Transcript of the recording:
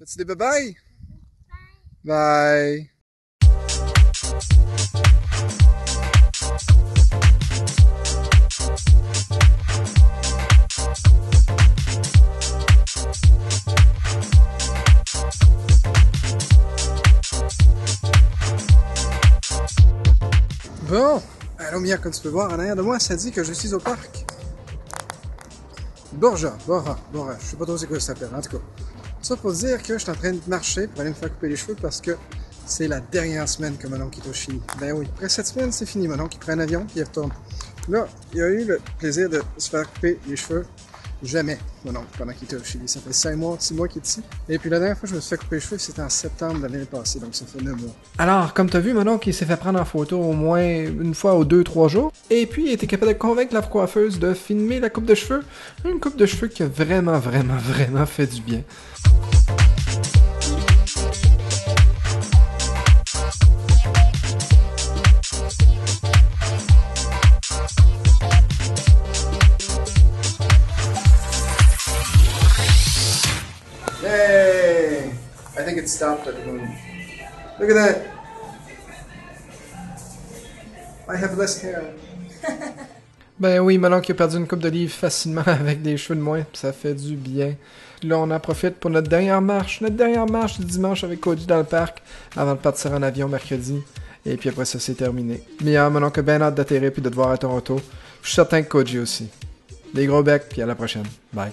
Fais-tu des bye-bye? Bye! Bye! Bon! Allô Mia, comme tu peux voir, en arrière de moi, ça dit que je suis au parc. Borja, je sais pas trop c'est quoi ça s'appelle, en tout cas. Ça pour dire que je suis en train de marcher pour aller me faire couper les cheveux parce que c'est la dernière semaine que mon oncle est au Chili. Ben oui, après cette semaine, c'est fini, mon oncle il prend un avion et il retourne. Là, il a eu le plaisir de se faire couper les cheveux. Jamais, mon oncle, pendant qu'il était au Chili. Ça fait 5 mois, 6 mois qu'il est ici. Et puis la dernière fois que je me suis fait couper les cheveux, c'était en septembre de l'année passée, donc ça fait 9 mois. Alors, comme t'as vu, mon oncle, il s'est fait prendre en photo au moins une fois ou 2-3 jours. Et puis, il était capable de convaincre la coiffeuse de filmer la coupe de cheveux. Une coupe de cheveux qui a vraiment fait du bien. Hey! I think it stopped at the moon. Look at that! I have less hair. Ben oui, mon oncle a perdu une coupe de livres facilement avec des cheveux de moins, ça fait du bien. Là, on en profite pour notre dernière marche du dimanche avec Koji dans le parc, avant de partir en avion mercredi. Et puis après ça, c'est terminé. Mais mon oncle a bien hâte d'atterrir puis de te voir à Toronto. Je suis certain que Koji aussi. Des gros becs, puis à la prochaine. Bye!